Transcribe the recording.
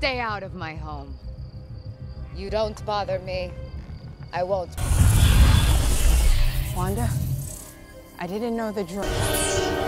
Stay out of my home. You don't bother me. I won't. Wanda, I didn't know the drill.